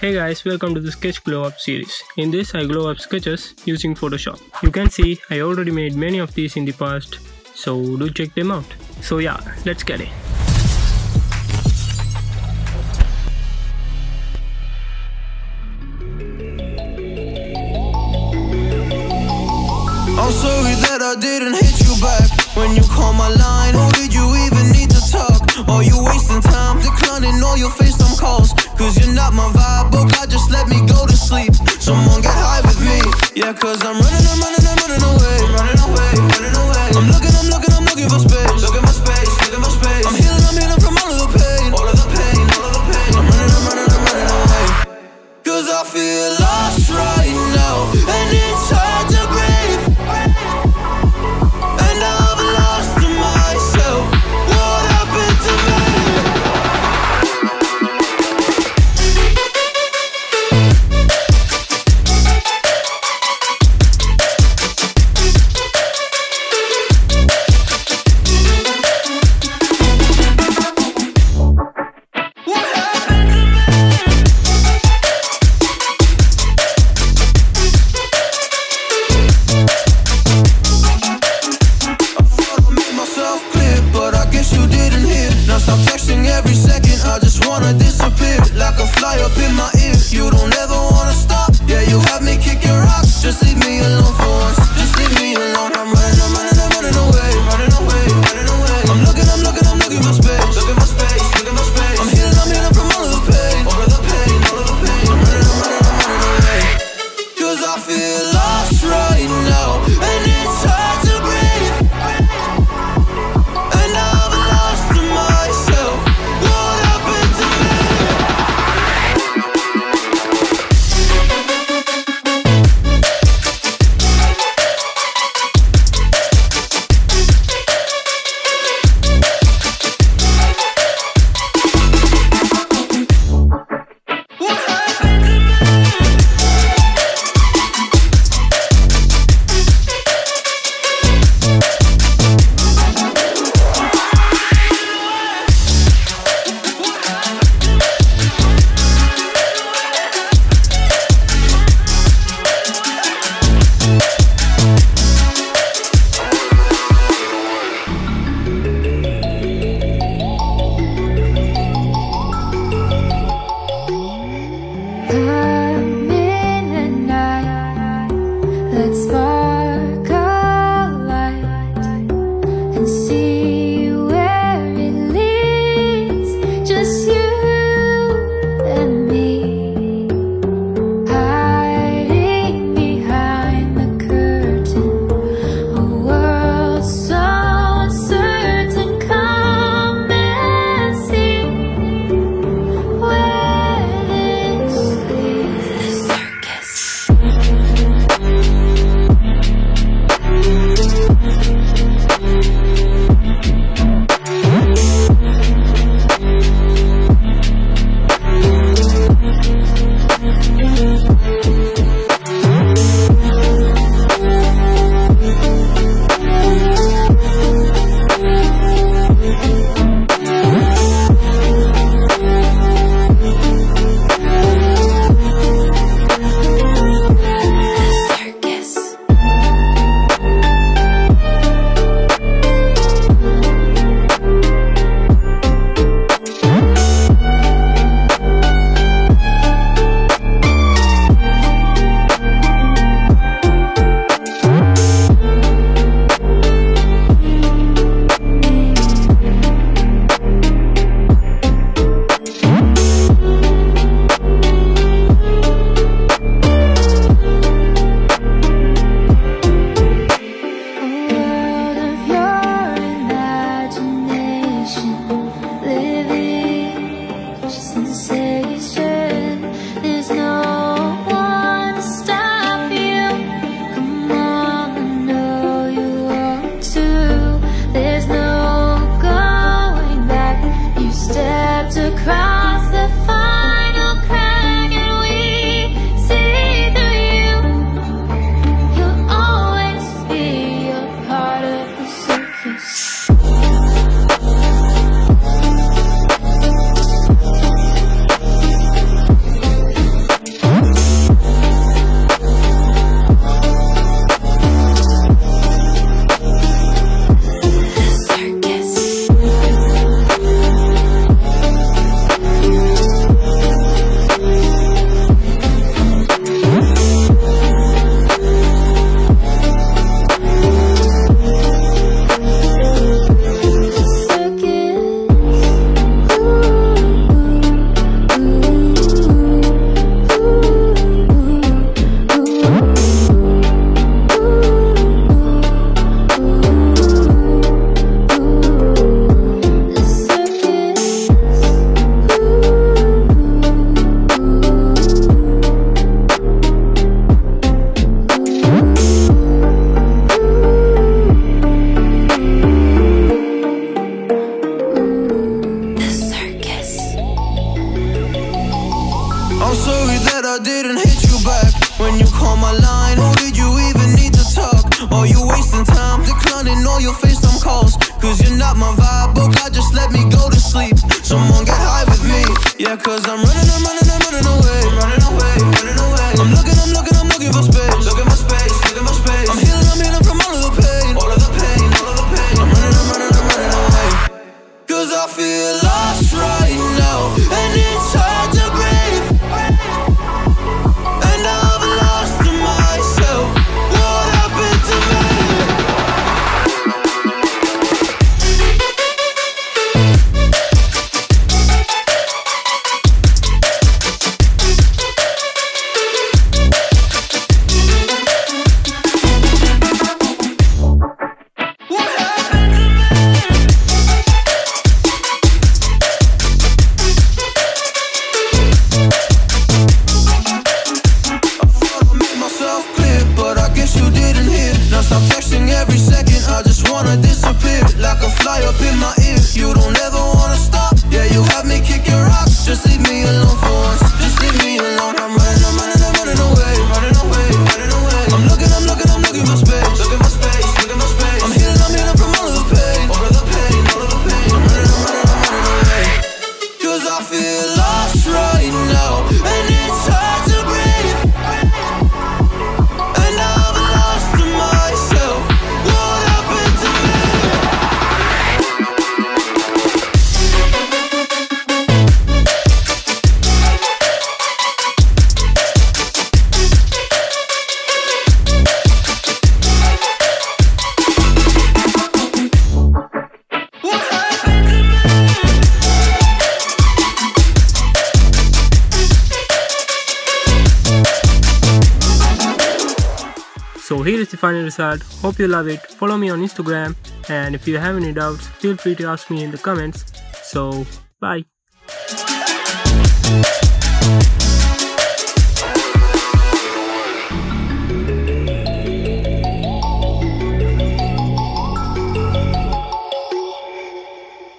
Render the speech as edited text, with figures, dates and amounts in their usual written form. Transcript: Hey guys, welcome to the Sketch Glow Up series. In this I glow up sketches using Photoshop. You can see I already made many of these in the past, so do check them out. So yeah, let's get it. I'm sorry that I didn't hit you back when you called my line. Or did you even need to talk? Are you wasting time declining all your FaceTime calls? Cause you're not my vibe, but God just let me go to sleep. Someone get high with me. Yeah, cause I'm running away. I'm running away. I'm looking for space. Looking for space. I'm healing from all of the pain. I'm running away. Cause I feel lost right now, and it's hard to breathe. I'm sorry that I didn't hit you back when you called my line. How did you even need to talk? Are you wasting time? Declining all your FaceTime calls, cause you're not my vibe. But God, just let me go to sleep. Someone get high with me. Yeah, cause I'm running away. I'm running away. I'm looking for space. Looking for space. I'm healing from all of the pain. I'm running away. Cause I feel lost right now, and it's hard to breathe. And I've lost to myself. What happened to me? So here is the final result. Hope you love it. Follow me on Instagram, and if you have any doubts, feel free to ask me in the comments. So bye.